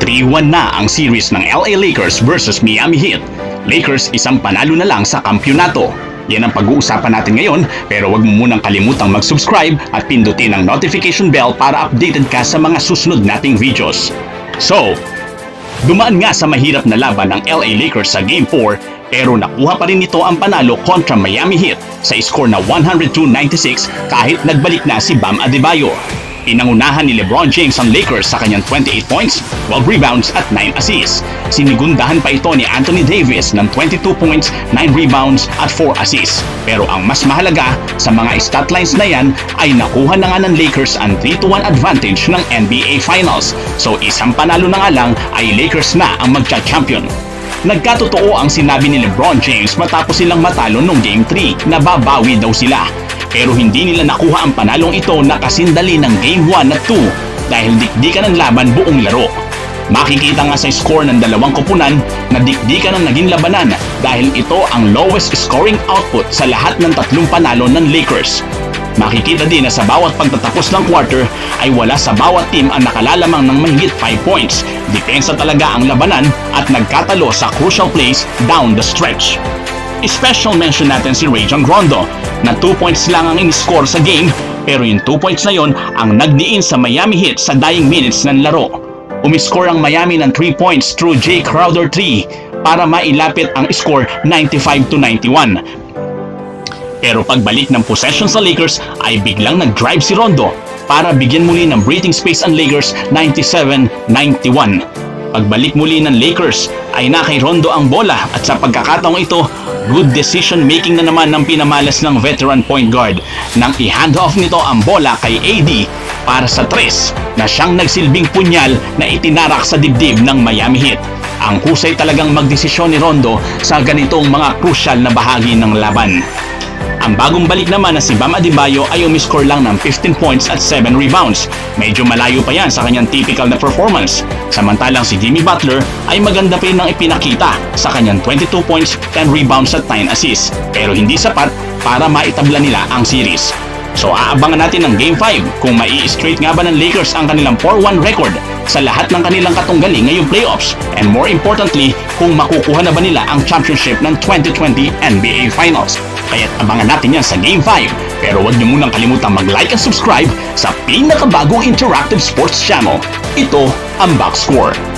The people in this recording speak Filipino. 3-1 na ang series ng LA Lakers versus Miami Heat. Lakers isang panalo na lang sa kampyonato. Yan ang pag-uusapan natin ngayon, pero huwag mo munang kalimutang mag-subscribe at pindutin ang notification bell para updated ka sa mga susunod nating videos. So, dumaan nga sa mahirap na laban ng LA Lakers sa Game 4, pero nakuha pa rin nito ang panalo kontra Miami Heat sa score na 102-96 kahit nagbalik na si Bam Adebayo. Inangunahan ni Lebron James ang Lakers sa kanyang 28 points, 12 rebounds at 9 assists. Sinigundahan pa ito ni Anthony Davis ng 22 points, 9 rebounds at 4 assists. Pero ang mas mahalaga sa mga stat lines na yan ay nakuha na nga ng Lakers ang 3-1 advantage ng NBA Finals. So isang panalo na nga lang ay Lakers na ang magcha-champion. Nagkatotoo ang sinabi ni Lebron James matapos silang matalo noong Game 3 na babawi daw sila. Pero hindi nila nakuha ang panalong ito na kasindali ng Game 1 at 2 dahil dikdikan ang laban buong laro. Makikita nga sa score ng dalawang koponan na dikdikan ang naging labanan dahil ito ang lowest scoring output sa lahat ng tatlong panalo ng Lakers. Makikita din na sa bawat pagtatapos ng quarter ay wala sa bawat team ang nakalalamang ng mahigit 5 points. Depensa talaga ang labanan at nagkatalo sa crucial plays down the stretch. Special mention natin si Rajon Rondo na 2 points lang ang in-score sa game, pero yung 2 points na yon ang nagdiin sa Miami Heat sa dying minutes ng laro. Umiscore ang Miami ng 3 points through Jake Crowder 3 para mailapit ang score 95-91. Pero pagbalik ng possession sa Lakers ay biglang nag-drive si Rondo para bigyan muli ng breathing space ang Lakers 97-91. Pagbalik muli ng Lakers ay na kay Rondo ang bola at sa pagkakataong ito, good decision making na naman ng pinamalas ng veteran point guard nang i-handoff nito ang bola kay AD para sa 3 na siyang nagsilbing punyal na itinarak sa dibdib ng Miami Heat. Ang kusay talagang magdesisyon ni Rondo sa ganitong mga crucial na bahagi ng laban. Ang bagong balik naman na si Bam Adebayo ay umiscore lang ng 15 points at 7 rebounds. Medyo malayo pa yan sa kanyang typical na performance. Samantalang si Jimmy Butler ay maganda pa ang ipinakita sa kanyang 22 points, 10 rebounds at 9 assists. Pero hindi sapat para maitabla nila ang series. So aabangan natin ang Game 5 kung mai-straight nga ba ng Lakers ang kanilang 4-1 record sa lahat ng kanilang katunggali ngayong playoffs. And more importantly, kung makukuha na ba nila ang championship ng 2020 NBA Finals. Kaya't abangan natin yan sa Game 5. Pero huwag niyo munang kalimutang mag-like at subscribe sa pinakabagong interactive sports channel. Ito ang Box Score.